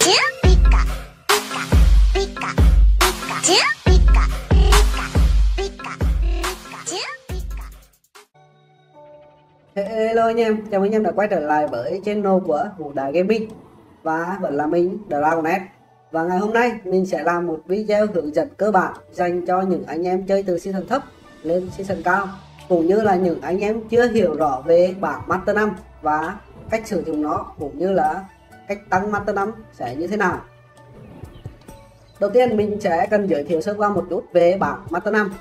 Hello anh em, chào mừng anh em đã quay trở lại với channel của Vũ Đại Gaming. Và vẫn là mình, Dragonnet. Và ngày hôm nay mình sẽ làm một video hướng dẫn cơ bản dành cho những anh em chơi từ season thấp lên season cao, cũng như là những anh em chưa hiểu rõ về bảng Master 5 và cách sử dụng nó, cũng như là cách tăng Master 5 sẽ như thế nào. Đầu tiên mình sẽ cần giới thiệu sơ qua một chút về bảng Master 5.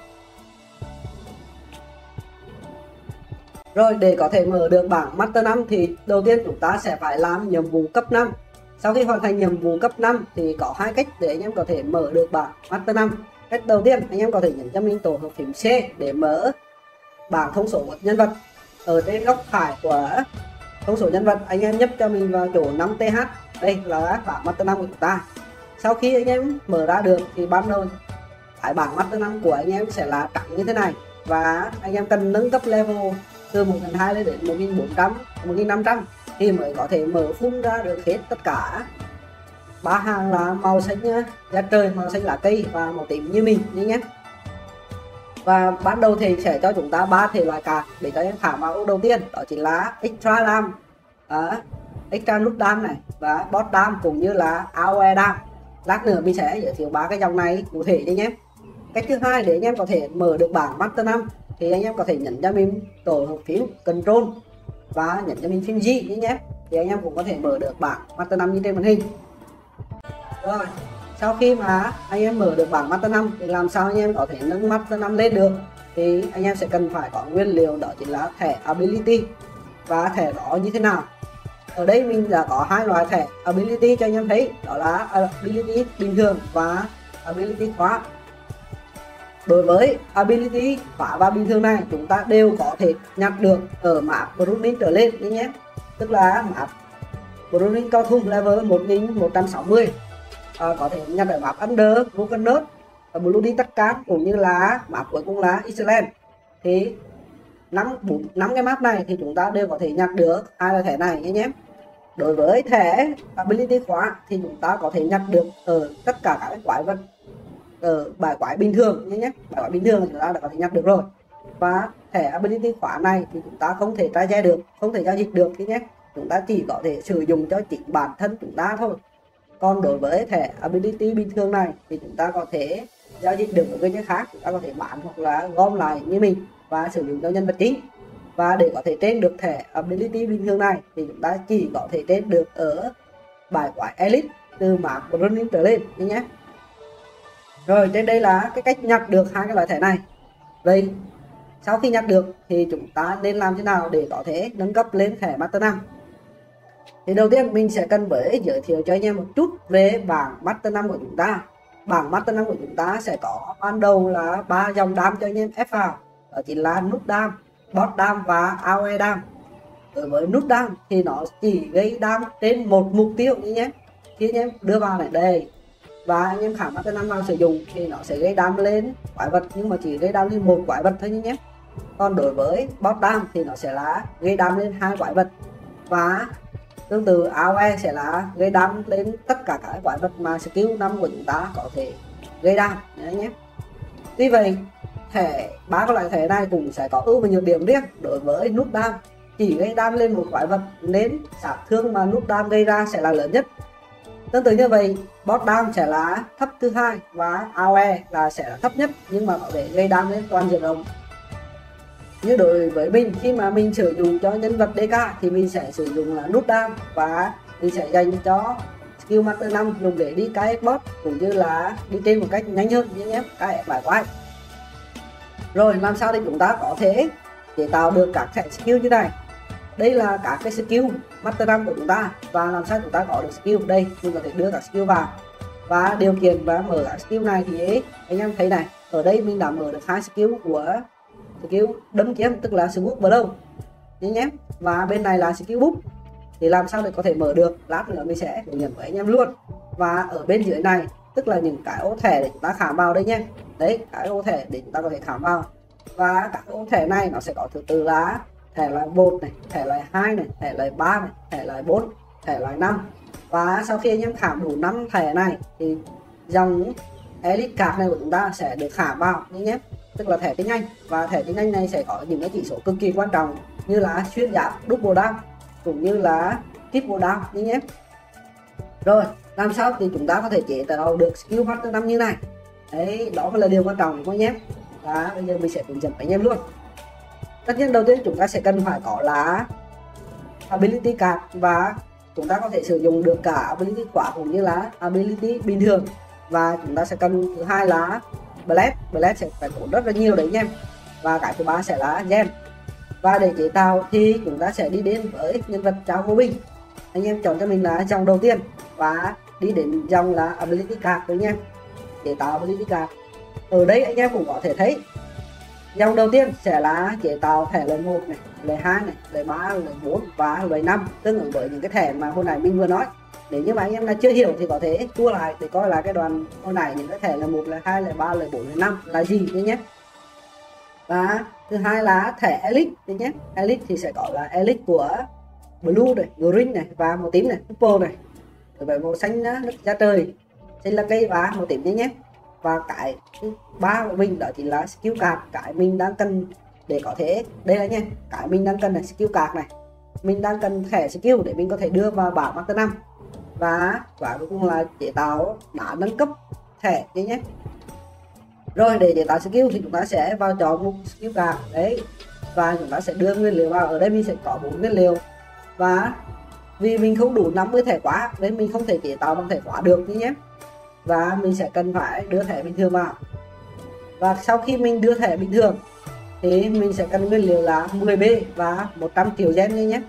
Rồi, để có thể mở được bảng Master 5 thì đầu tiên chúng ta sẽ phải làm nhiệm vụ cấp 5. Sau khi hoàn thành nhiệm vụ cấp 5 thì có hai cách để anh em có thể mở được bảng Master 5. Cách đầu tiên, anh em có thể nhấn cho mình tổ hợp phím C để mở bảng thông số nhân vật. Ở trên góc phải của thông số nhân vật, anh em nhấp cho mình vào chỗ 5TH. Đây là bảng Master 5 của chúng ta. Sau khi anh em mở ra được thì ban đầu tại bảng Master 5 của anh em sẽ là trắng như thế này. Và anh em cần nâng cấp level từ 1.2 lên đến 1.400, 1.500 thì mới có thể mở phun ra được hết tất cả ba hàng là màu xanh da trời, màu xanh lá cây và màu tím như mình nhé. Và ban đầu thì sẽ cho chúng ta ba thể loại card để cho em thả vào. Đầu tiên đó chính là extra dam, extra nút dam này và bot dam cũng như là AOE dam. Lát nữa mình sẽ giới thiệu ba cái dòng này cụ thể nhé. Cách thứ hai để anh em có thể mở được bảng Master 5 thì anh em có thể nhấn cho mình tổ hợp phím Control và nhấn cho mình phím G nhé. Thì anh em cũng có thể mở được bảng Master 5 như trên màn hình. Rồi, sau khi mà anh em mở được bảng Master 5 thì làm sao anh em có thể nâng Master 5 lên được, thì anh em sẽ cần phải có nguyên liệu, đó chính là thẻ Ability. Và thẻ đó như thế nào? Ở đây mình đã có hai loại thẻ Ability cho anh em thấy, đó là Ability bình thường và Ability khóa. Đối với Ability khóa và bình thường này, chúng ta đều có thể nhặt được ở map Brunin trở lên nhé. Tức là map Brunin cao thung level 1160, có thể nhặt ở map Under, Dragonnet, Bloody Tắc Cán cũng như là map cuối cùng là Iceland. Thì 5 cái map này thì chúng ta đều có thể nhặt được hai là thẻ này nhé. Đối với thẻ Ability khóa thì chúng ta có thể nhặt được ở tất cả các quái vật ở bài quái bình thường nhé. Bài quái bình thường thì chúng ta đã có thể nhặt được rồi. Và thẻ Ability khóa này thì chúng ta không thể tra xe được, không thể giao dịch được nhé. Chúng ta chỉ có thể sử dụng cho chính bản thân chúng ta thôi. Còn đối với thẻ Ability bình thường này thì chúng ta có thể giao dịch được với cái khác, chúng ta có thể bán hoặc là gom lại như mình và sử dụng cho nhân vật chính. Và để có thể trade được thẻ Ability bình thường này thì chúng ta chỉ có thể trade được ở bài quái Elite từ map Running trở lên nhé. Rồi, trên đây là cái cách nhặt được hai cái loại thẻ này. Vậy sau khi nhặt được thì chúng ta nên làm thế nào để có thể nâng cấp lên thẻ Master 5? Thì đầu tiên mình sẽ cần với giới thiệu cho anh em một chút về bảng Master 5 của chúng ta. Bảng Master 5 của chúng ta sẽ có ban đầu là ba dòng dam cho anh em ép vào, đó chính là nút dam, bot dam và AOE dam. Đối với nút dam thì nó chỉ gây dam trên một mục tiêu nhé. Khi anh em đưa vào này đây và anh em khả Master 5 vào sử dụng thì nó sẽ gây dam lên quái vật, nhưng mà chỉ gây dam lên một quái vật thôi nhé. Còn đối với bot dam thì nó sẽ là gây dam lên hai quái vật, và tương tự AOE sẽ là gây dam lên tất cả các quái vật mà skill 5 của chúng ta có thể gây dam nhé. Tuy vậy thẻ ba loại thẻ này cũng sẽ có ưu và nhược điểm riêng. Đối với nút dam chỉ gây dam lên một quái vật nên sát thương mà nút dam gây ra sẽ là lớn nhất. Tương tự như vậy, bot dam sẽ là thấp thứ hai và AOE là sẽ là thấp nhất, nhưng mà có thể gây dam lên toàn diện rộng. Như đối với mình, khi mà mình sử dụng cho nhân vật DK thì mình sẽ sử dụng là nút dam, và mình sẽ dành cho skill Master 5 dùng để đi KS bot cũng như là đi trên một cách nhanh hơn nhé, KS bài quái. Rồi làm sao để chúng ta có thể chế tạo được các thẻ skill như này? Đây là các cái skill Master 5 của chúng ta, và làm sao chúng ta có được skill. Đây mình có thể đưa các skill vào và điều kiện và mở các skill này thì anh em thấy này, ở đây mình đã mở được hai skill của skill đấm kiếm, tức là skill blow nhé, và bên này là skill book. Thì làm sao để có thể mở được, lát nữa mình sẽ hướng dẫn với anh em luôn. Và ở bên dưới này tức là những cái ô thẻ để chúng ta khám vào đây nhé. Đấy, cái ô thẻ để chúng ta có thể khám vào, và các ô thẻ này nó sẽ có thứ tự là thẻ loại 1 này, thẻ loại 2 này, thẻ loại 3 này, thẻ loại 4, thẻ loại 5. Và sau khi anh em khảm đủ 5 thẻ này thì dòng Elite Card này của chúng ta sẽ được khảm vào nhé, tức là thẻ tinh anh. Và thẻ tinh anh này sẽ có những cái chỉ số cực kỳ quan trọng như là xuyên giáp, double down cũng như là triple down nhé. Rồi làm sao thì chúng ta có thể chế tạo được skill factor 5 như này. Đấy, đó là điều quan trọng các nhé. Và bây giờ mình sẽ hướng dẫn anh em luôn. Tất nhiên đầu tiên chúng ta sẽ cần phải có là Ability Card, và chúng ta có thể sử dụng được cả Ability Quả cũng như là Ability bình thường. Và chúng ta sẽ cần thứ hai là Blade, Blade sẽ phải tốn rất là nhiều đấy nhé. Và cái thứ ba sẽ là Gen. Và để chế tạo thì chúng ta sẽ đi đến với nhân vật Trao Vô Binh. Anh em chọn cho mình là dòng đầu tiên và đi đến dòng là Ability Card đấy nhé. Chế tạo Ability Card ở đây anh em cũng có thể thấy dòng đầu tiên sẽ là chế tạo thẻ lần 1 này, lần 2 này, lần 3, lần 4 và lần 5, tương ứng với những cái thẻ mà hôm nay mình vừa nói. Nếu như mà anh em là chưa hiểu thì có thể tua lại để coi là cái đoàn hôm nay những cái thẻ là 1, là 2, là 3, là 4, là 5 là gì đấy nhé. Và thứ hai là thẻ Elite đấy nhé. Elite thì sẽ có là Elite của Blue này, Green này và màu tím này, Purple này, rồi về màu xanh nước da trời, xanh lá cây và màu tím đấy nhé. Và cái thứ ba của mình đó chính là skill card, cái mình đang cần để có thể đây là nhé, cái mình đang cần là skill card này, mình đang cần thẻ skill để mình có thể đưa vào bảng Master 5. Và cuối cùng là chế tạo đã nâng cấp thẻ đấy nhé. Rồi để chế tạo skill thì chúng ta sẽ vào chọn mục skill card đấy, và chúng ta sẽ đưa nguyên liệu vào. Ở đây mình sẽ có 4 nguyên liệu, và vì mình không đủ 50 thẻ quá nên mình không thể chế tạo bằng thẻ quá được đấy nhé. Và mình sẽ cần phải đưa thẻ bình thường vào. Và sau khi mình đưa thẻ bình thường thì mình sẽ cần nguyên liệu là 10B và 100 triệu gen nhé.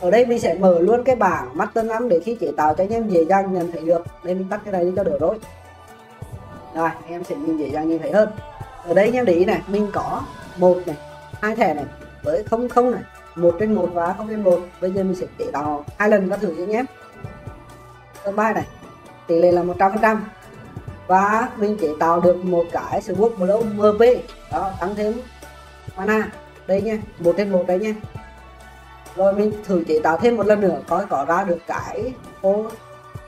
Ở đây mình sẽ mở luôn cái bảng Master 5 để khi chế tạo cho anh em dễ dàng nhận thấy được. Đây mình tắt cái này đi cho đỡ rối. Rồi anh em sẽ nhìn dễ dàng nhìn thấy hơn. Ở đây anh em để ý này, mình có 1 này, 2 thẻ này với 00 này, 1/1 và 0/1. Bây giờ mình sẽ chế tạo 2 lần và thử nhé. Tầm 3 này, tỷ lệ là 100%. Và mình chế tạo được một cái Sword Blow MP đó, tăng thêm mana đây nhé, 1/1 đấy nhé. Rồi mình thử chế tạo thêm một lần nữa coi có ra được cái ô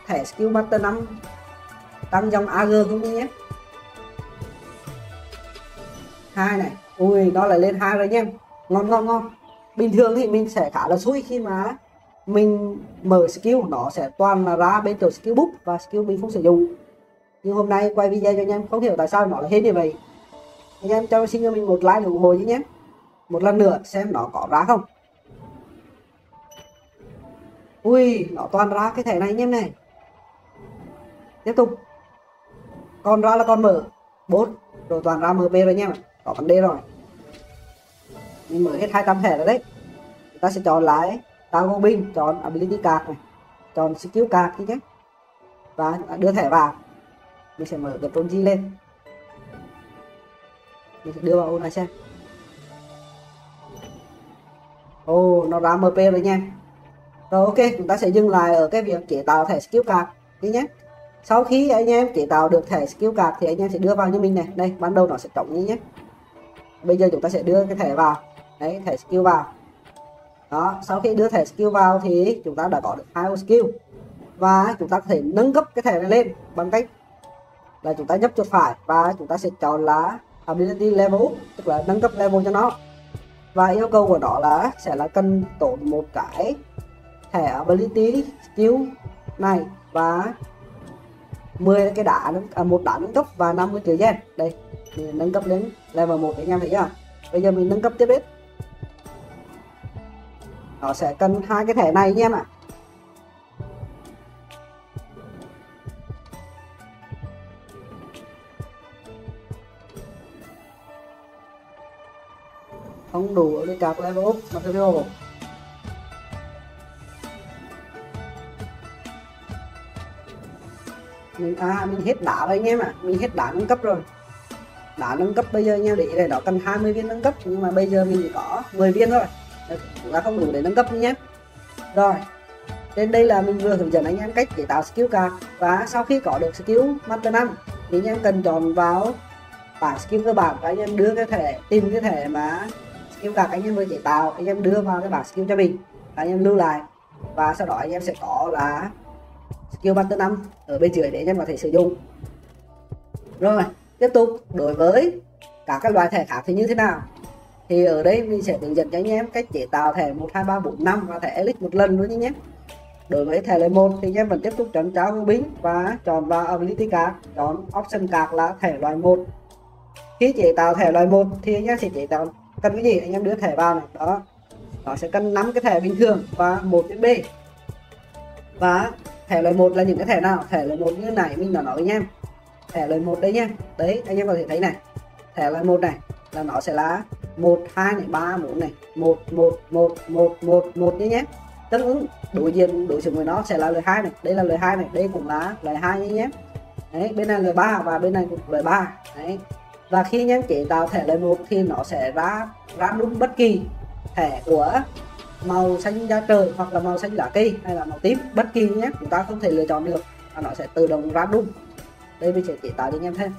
thẻ skill Master 5 tăng dòng AG không nhé. 2 này, ui nó lại lên 2 rồi nhé, ngon. Bình thường thì mình sẽ khá là xui khi mà mình mở skill nó sẽ toàn là ra bên chỗ skill book và skill mình không sử dụng. Nhưng hôm nay quay video cho anh em không hiểu tại sao nó lại hết như vậy. Anh em cho xin cho mình một like để ủng hộ nhé. Một lần nữa xem nó có ra không. Ui nó toàn ra cái thẻ này anh em này. Tiếp tục. Còn ra là con mở 4 rồi, toàn ra MP rồi anh em ạ. Có vấn đề rồi. Mình mở hết 200 thẻ rồi đấy. Chúng ta sẽ chọn lại Dragon Binh, chọn Ability Card này, chọn Skill Card đi nhé. Và đưa thẻ vào. Mình sẽ mở Ctrl G lên. Mình sẽ đưa vào ô này xem. Ồ, nó ra MP rồi nha. Rồi ok, chúng ta sẽ dừng lại ở cái việc chế tạo thẻ Skill Card đi nhé. Sau khi anh em chế tạo được thẻ Skill Card thì anh em sẽ đưa vào như mình này. Đây, ban đầu nó sẽ trống như nhé. Bây giờ chúng ta sẽ đưa cái thẻ vào. Đấy, thẻ Skill vào. Đó, sau khi đưa thẻ skill vào thì chúng ta đã có được 2 skill. Và chúng ta có thể nâng cấp cái thẻ này lên bằng cách là chúng ta nhấp chuột phải và chúng ta sẽ chọn là Ability Level, tức là nâng cấp level cho nó. Và yêu cầu của nó là sẽ là cần tốn một cái thẻ Ability Skill này và 10 cái đá, một đá nâng cấp và 50 triệu gen. Đây, mình nâng cấp đến level 1 để anh em thấy chưa. Bây giờ mình nâng cấp tiếp hết. Nó sẽ cần 2 cái thẻ này nhé em ạ. Không đủ để cạc level up material. Mình hết đá rồi anh em ạ. Mình hết đá nâng cấp rồi. Đá nâng cấp bây giờ nha, để này nó cần 20 viên nâng cấp, nhưng mà bây giờ mình chỉ có 10 viên thôi. Chúng ta không đủ để nâng cấp nhé. Rồi, trên đây là mình vừa hướng dẫn anh em cách chế tạo skill card. Và sau khi có được skill Master 5 thì anh em cần chọn vào bảng skill cơ bản và anh em đưa cái thẻ, tìm cái thẻ mà skill card anh em vừa chế tạo, anh em đưa vào cái bảng skill cho mình và anh em lưu lại. Và sau đó anh em sẽ có là skill Master 5 ở bên dưới để anh em có thể sử dụng. Rồi tiếp tục đối với các loại thẻ khác thì như thế nào, thì ở đây mình sẽ hướng dẫn cho anh em cách chế tạo thẻ 1, 2, 3, 4, 5 và thẻ elite một lần luôn nhé nhé. Đối với thẻ level 1 thì anh em vẫn tiếp tục chọn trao vương bính và chọn vào ability card, chọn option card là thẻ loại 1. Khi chế tạo thẻ loại 1 thì anh em sẽ chế tạo cần cái gì, anh em đưa thẻ vào này đó, nó sẽ cần 5 cái thẻ bình thường và 1 USB. Và thẻ loại 1 là những cái thẻ nào? Thẻ loại 1 như này mình đã nói với anh em, thẻ loại 1 đấy nhé, đấy anh em có thể thấy này, thẻ loại 1 này là nó sẽ là 1, 2, 3, 4 này, 1, 1, 1, 1, 1 nhé, tương ứng đối diện đối xử với nó sẽ là lời 2 này, đây là lời 2 này, đây cũng là lời 2 nhé. Đấy, bên này lời 3 và bên này cũng lời 3. Đấy. Và khi anh em chế tạo thẻ lời 1 thì nó sẽ ra đúng bất kỳ thẻ của màu xanh da trời hoặc là màu xanh lá cây hay là màu tím, bất kỳ nhé, chúng ta không thể lựa chọn được và nó sẽ tự động ra đúng. Đây mình sẽ chế tạo cho anh em thêm.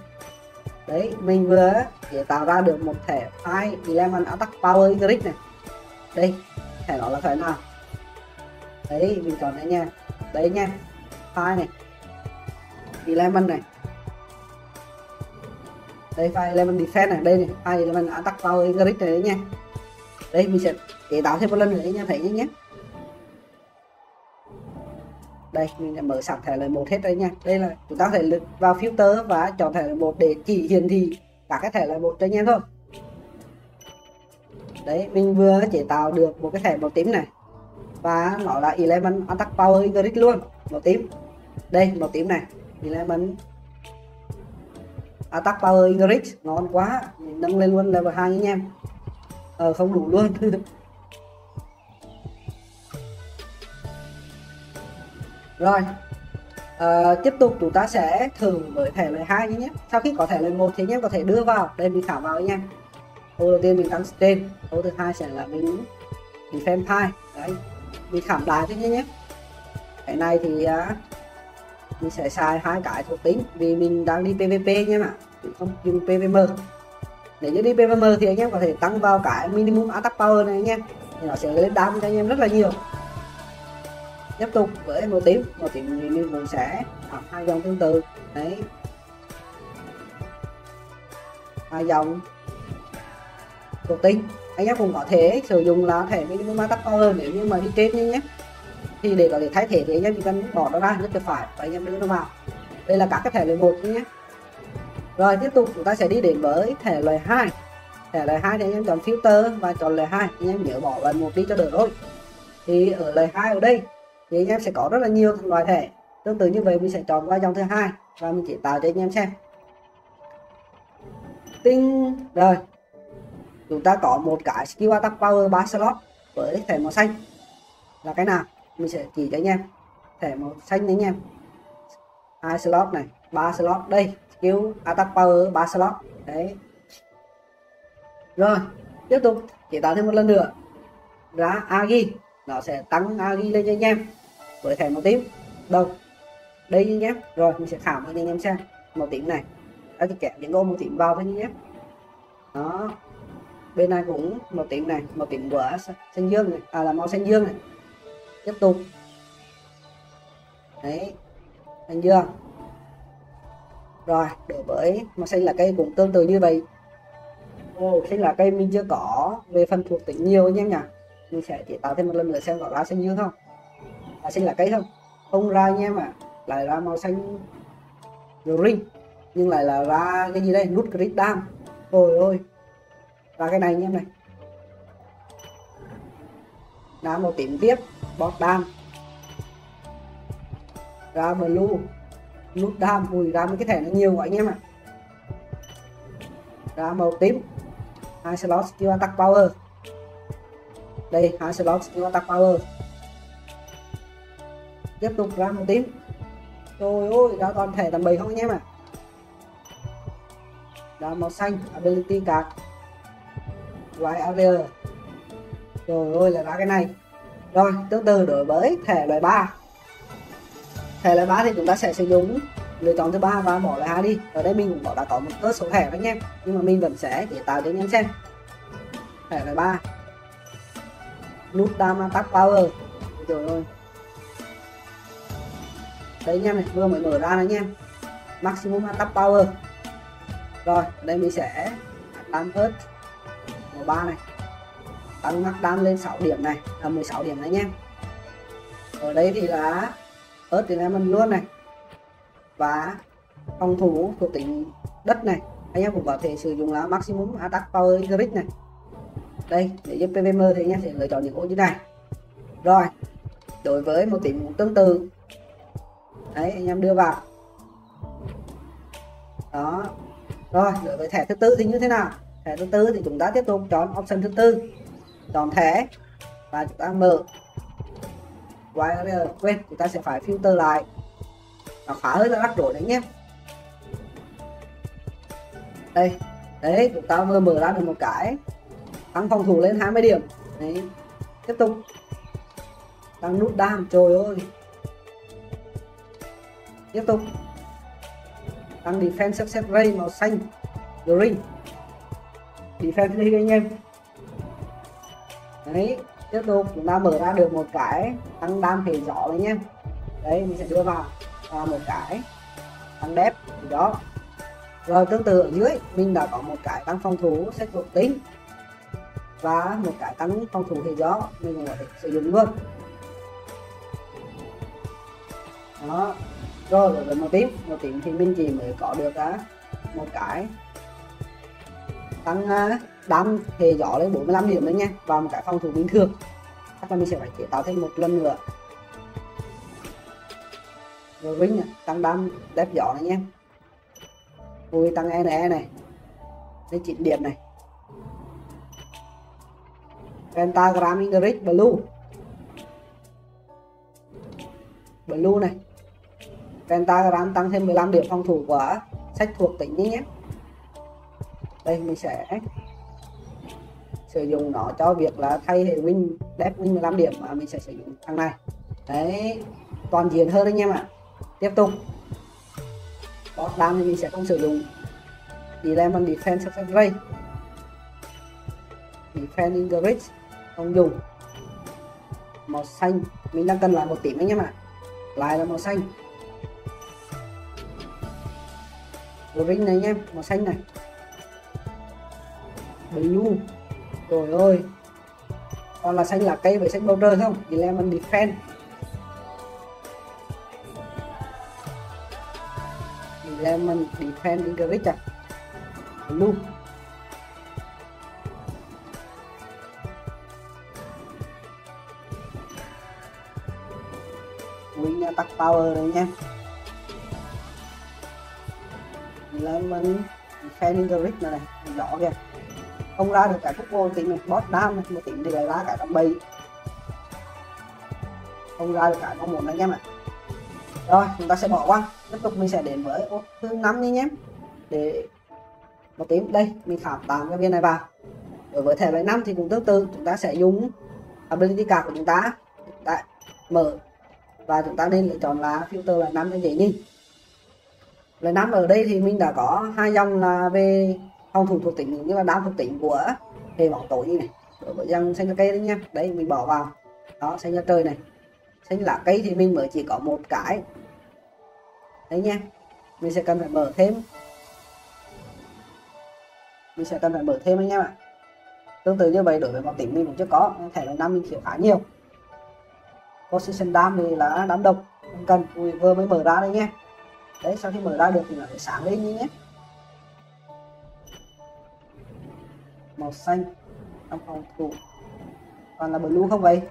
Đấy, mình vừa chế tạo ra được một thẻ 511 Attack Power Grid này. Đây, thẻ đó là thẻ nào? Đấy, mình chọn đấy nha. Đấy nha. 5 này. 11 này. Đây 511 Defense này, đây này, 511 Attack Power Grid này đấy nha. Đây mình sẽ chế tạo thêm một lần nữa nha, thấy nhé. Đây mình đã mở sẵn thẻ lời 1 hết đây nha. Đây là chúng ta có thể lực vào filter và chọn thẻ lời 1 để chỉ hiển thị cả các thẻ lời 1 cho anh em thôi. Đấy mình vừa chế tạo được một cái thẻ màu tím này và nó là 11 Attack Power Grid luôn, màu tím. Đây màu tím này, 11 Attack Power Grid ngon quá, mình nâng lên luôn level 2 anh em. Không đủ luôn. Rồi tiếp tục chúng ta sẽ thử với thẻ lời 2 nhé. Sau khi có thẻ lời 1 thì anh em có thể đưa vào đây, mình khảo vào nha. Ô đầu tiên mình tăng trên, ô thứ hai sẽ là mình defense 2. Đấy mình khảm đá thế nhé. Cái này thì mình sẽ xài 2 cái thuộc tính vì mình đang đi PVP nhé, mà mình không dùng PVM. Nếu như đi PVM thì anh em có thể tăng vào cái minimum attack power này anh em, thì nó sẽ lên đam cho anh em rất là nhiều. Tiếp tục với màu tím thì mình cũng sẽ học 2 dòng tương tự. Đấy 2 dòng thuộc tính anh em cũng có thể sử dụng là thẻ minimum attack power nếu như mà đi trên như nhé. Thì để có thể thay thế thì anh em chỉ cần bỏ nó ra rất là phải và anh em đưa nó vào. Đây là các cái thẻ lời 1 nhé. Rồi tiếp tục chúng ta sẽ đi đến với thẻ lời 2. Thẻ lời 2 thì anh em chọn filter và chọn lời 2, anh em nhớ bỏ lần 1 đi cho đỡ thôi. Thì ở lời 2 ở đây thì anh em sẽ có rất là nhiều loại thẻ tương tự như vậy, mình sẽ chọn qua dòng thứ 2 và mình chỉ tạo cho anh em xem. Tinh rồi chúng ta có một cái skill attack power 3 slot với thẻ màu xanh là cái nào, mình sẽ chỉ cho anh em thẻ màu xanh đấy anh em, 2 slot này, 3 slot, đây skill attack power 3 slot đấy. Rồi tiếp tục chỉ tạo thêm một lần nữa ra agi, nó sẽ tăng agi lên cho anh em với thẻ màu tím đâu đây nhé. Rồi mình sẽ khảo cho anh em xem màu tím này, anh chị kẹp những ô màu tím vào thôi nhé. Đó bên này cũng màu tím này, màu tím của xanh dương này, là màu xanh dương này. Tiếp tục đấy xanh dương. Rồi đối với màu xanh lá cây cũng tương tự như vậy. Xanh lá cây mình chưa có về phần thuộc tính nhiều anh em nhỉ, mình sẽ chỉ tạo thêm một lần nữa xem có lá xanh dương không, lá xanh lá cây không, không ra anh em ạ. Lại ra màu xanh green nhưng lại là ra cái gì đây, nút grid dam. Ôi ôi ra cái này anh em này, ra màu tím tiếp bot dam, ra blue nút dam, mùi ra mấy cái thẻ nó nhiều quá anh em ạ. Ra màu tím 2 slot skill attack power, đây 2 slot skill attack power. Tiếp tục ra màu tím, trời ơi ra toàn thẻ tầm bậy không anh em ạ. Ra màu xanh ability card loại area, trời ơi là ra cái này. Rồi tương tự đối với thẻ loại 3, thẻ loại 3 thì chúng ta sẽ sử dụng lựa chọn thứ 3 và bỏ lại 2 đi. Ở đây mình cũng đã có một số thẻ anh em, nhưng mà mình vẫn sẽ để tạo cho anh em xem thẻ loại 3 nút dam attack power, trời ơi. Đấy anh em này, vừa mới mở ra đấy anh em. Maximum attack power. Rồi, đây mình sẽ tăng hết màu 3 này. Tăng maximum lên 6 điểm này, là 16 điểm đấy anh em. Ở đây thì là ớt thì là mình luôn này. Và phòng thủ thuộc tính đất này. Anh em cũng có thể sử dụng là maximum attack power grid này. Đây, để giúp PVM thì anh em sẽ lựa chọn những ô như này. Rồi, đối với một tính cũng tương tự. Đấy, anh em đưa vào. Đó. Rồi, đối với thẻ thứ tư thì như thế nào? Thẻ thứ tư thì chúng ta tiếp tục chọn option thứ tư. Chọn thẻ và chúng ta mở. Wire quên, chúng ta sẽ phải filter lại. Nó khá hơi là rắc rối đấy nhé. Đây, đấy, chúng ta vừa mở ra được một cái. Tăng phòng thủ lên 20 điểm. Đấy, tiếp tục. Tăng nút đam, trời ơi. Tiếp tục. Tăng defense success rate màu xanh green. Defense đi anh em. Đấy, tiếp tục chúng ta mở ra được một cái tăng đam hệ gió anh em. Đấy, mình sẽ đưa vào một cái tăng đẹp đó. Rồi tương tự ở dưới mình đã có một cái tăng phòng thủ xét thuộc tính và một cái tăng phòng thủ hệ gió mình cũng có thể sử dụng luôn. Đó. Rồi đối với một tím thì mình chỉ mới có được một cái tăng đám hệ gió lên 45 điểm đấy nha, và một cái phòng thủ bình thường. Chắc là mình sẽ phải chế tạo thêm một lần nữa. Rồi vinh này, tăng đám đẹp gió này nha. Vui tăng NE này lên 9 điểm này. Pentagram English Blue này. Pentagram tăng thêm 15 điểm phòng thủ của sách thuộc tính nhé. Đây mình sẽ sử dụng nó cho việc là thay hệ win đẹp win 15 điểm mà mình sẽ sử dụng thằng này. Đấy, toàn diện hơn anh em ạ. Tiếp tục. Boss down thì mình sẽ không sử dụng. Dilemma defense success rate. Defense English không dùng. Màu xanh mình đang cần lại một tím anh em ạ. Lại là màu xanh. Green này anh em, màu xanh này. Blue. Trời ơi. Còn là xanh là cây với xanh border không? Thì là mình defend. Thì là mình defend English à. Blue. Win attack power này nha. Là mình defending the rig này rõ kìa, không ra được cái khúc vô tính này. Boss down này một tính thì lại ra cả đám bay, không ra được cái mong muốn anh em ạ. Rồi chúng ta sẽ bỏ qua, tiếp tục mình sẽ đến với ô thứ 5 nhé. Để một tím đây mình khám tạm cái viên này vào. Đối với thẻ bài 5 thì cũng tương tự, chúng ta sẽ dùng ability card của chúng ta, mở và chúng ta nên lựa chọn là filter là 5 cho dễ nhìn. Lần 5 ở đây thì mình đã có hai dòng là về phòng thủ thuộc tính như là đam thuộc tính của hệ bóng tối như này. Đối với dòng xanh lá cây đấy nha. Đấy mình bỏ vào. Đó, xanh lá trời này. Xanh lá cây thì mình mới chỉ có một cái. Đấy nha. Mình sẽ cần phải mở thêm. Anh em ạ. Tương tự như vậy đối với bóng tính mình cũng chưa có. Thẻ lần 5 mình thiếu khá nhiều. Position đam thì là đám độc. Không cần, mình vừa mới mở ra đây nha. Đấy, sau khi mở ra được thì nó sẽ sáng lên như nhé. Màu xanh trong phòng thủ còn là blue không vậy?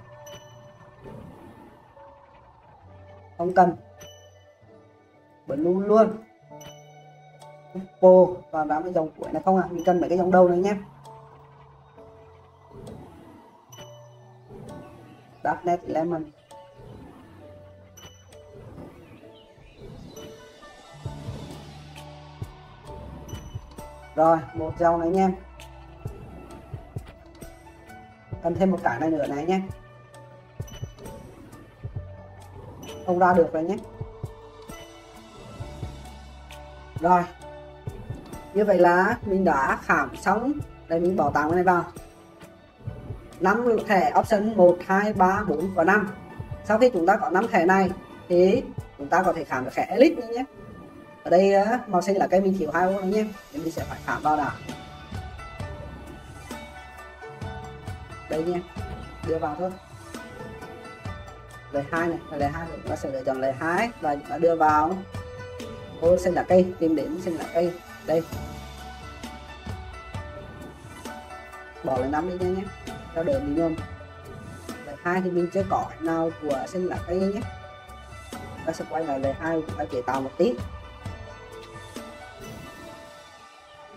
Không cần blue luôn. Vô và đám cái dòng cuối này không ạ. Mình cần mấy cái dòng đầu này nhé. Darknet Lemon. Rồi, một dòng này nha. Cần thêm một cái này nữa này nha. Không ra được rồi nhé. Rồi. Như vậy là mình đã khám xong. Đây mình bỏ tạm cái này vào. 5 thẻ option 1, 2, 3, 4 và 5. Sau khi chúng ta có 5 thẻ này thì chúng ta có thể khám được thẻ Elite nhé. Ở đây màu xanh là cây mình thiếu 2 ô nhé, mình sẽ phải khám vào đã. Đây nhé, đưa vào thôi. Lấy 2 này, lấy 2 thì nó sẽ lựa chọn lấy 2 và chúng ta đưa vào ô xanh là cây, tìm đến xanh là cây. Đây, bỏ lại 5 đi nhé, cho đỡ bị nhôm. Lấy 2 thì mình chưa có nào của xanh là cây nhé. Ta sẽ quay lại lấy 2 và chế tạo một tí.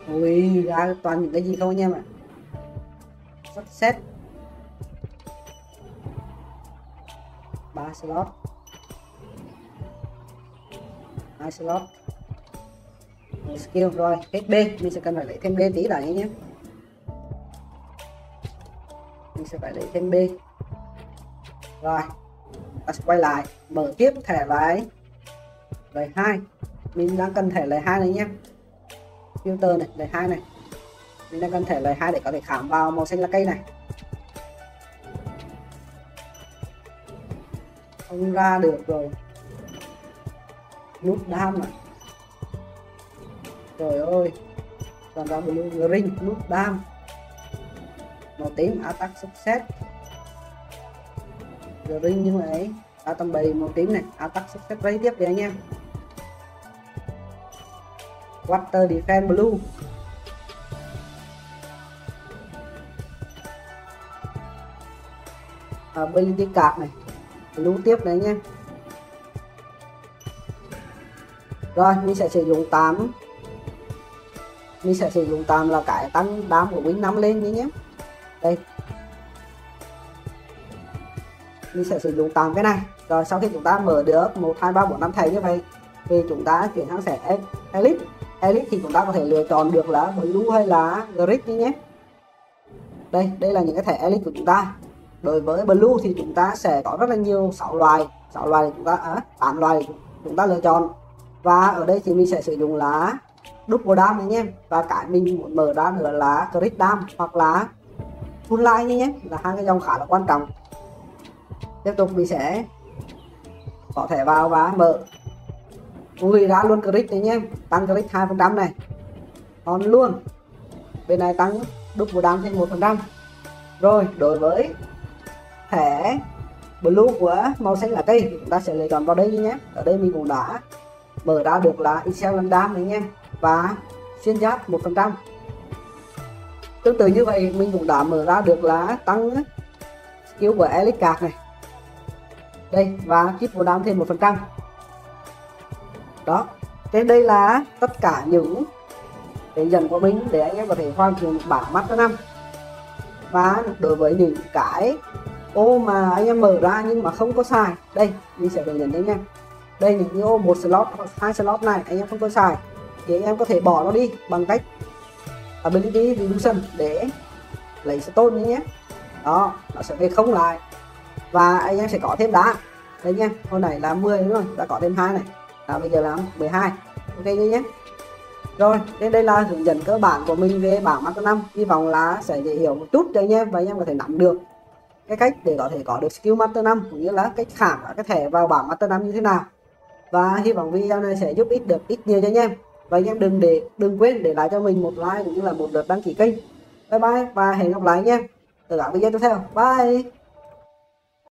Ui, ra toàn những cái gì thôi nha mà. Sắp xếp 3 slot, 2 slot, skill rồi, hết B. Mình sẽ cần phải lấy thêm B tí lại nhé. Mình sẽ phải lấy thêm B. Rồi, ta sẽ quay lại, mở tiếp thẻ vải lấy 2. Mình đang cần thẻ lấy 2 này nhé. Filter này, lấy 2 này. Mình đang cần thẻ lấy 2 để có thể khám vào màu xanh là cây này. Không ra được rồi. Nút đam này. Trời ơi. Còn ra blue green, nút đam. Màu tím, attack success. Green như vậy. Ta tầm bày màu tím này, attack success rate tiếp đi anh em. Water defense blue. Ability card này, blue tiếp đấy nhé. Rồi mình sẽ sử dụng 8. Mình sẽ sử dụng 8 là cái tăng đám của win 5 lên đấy nhé. Đây, mình sẽ sử dụng 8 cái này. Rồi sau khi chúng ta mở được 1, 2, 3, 4, 5 thẻ như vậy thì chúng ta chuyển sang thẻ Elite. Elite thì chúng ta có thể lựa chọn được là blue hay là green nhé. Đây, đây là những cái thẻ Elite của chúng ta. Đối với blue thì chúng ta sẽ có rất là nhiều 6 loài chúng ta 8 loài chúng ta lựa chọn. Và ở đây thì mình sẽ sử dụng là double dam này nhé. Và cái mình muốn mở ra nữa là crit dam hoặc là full line nhé, là hai cái dòng khá là quan trọng. Tiếp tục mình sẽ có thể vào và mở. Ui, ra luôn crit này nhé, tăng crit 2% này. Còn luôn. Bên này tăng double dam thêm 1%. Rồi, đối với thẻ blue của màu xanh là cây thì chúng ta sẽ lựa chọn vào đây nhé. Ở đây mình cũng đã mở ra được là Excel Landam này nhé, và xuyên giáp 1%. Tương tự như vậy mình cũng đã mở ra được là tăng skill của Elite Card này. Đây, và chip của đam thêm 1%. Đó, thế đây là tất cả những hướng dẫn của mình để anh em có thể hoàn thiện bảng Master 5. Và đối với những cái ô mà anh em mở ra nhưng mà không có xài, đây mình sẽ hướng dẫn đến nha. Đây những ô 1 slot hoặc 2 slot này anh em không có xài thì anh em có thể bỏ nó đi bằng cách ability reduction để lấy stone nhé. Đó, nó sẽ về không lại và anh em sẽ có thêm đá đấy nhé. Hồi nãy là 10 đúng không, đã có thêm 2 này, à, bây giờ là 12. Ok nhé. Rồi, đến đây là hướng dẫn cơ bản của mình về bảng Master 5. Hy vọng là sẽ dễ hiểu một chút cho anh em và anh em có thể nắm được cái cách để có thể có được skill Master 5 cũng như là cách khảm các thẻ vào bảng Master 5 như thế nào. Và hy vọng video này sẽ giúp ích được ít nhiều cho anh em. Và anh em đừng quên để lại cho mình một like cũng như là một lượt đăng ký kênh. Bye bye và hẹn gặp lại anh em ở các video tiếp theo. Bye.